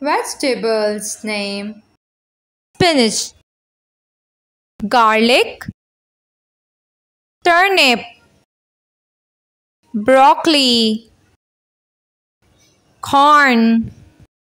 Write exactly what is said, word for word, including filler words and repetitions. Vegetables name: spinach, garlic, turnip, broccoli, corn.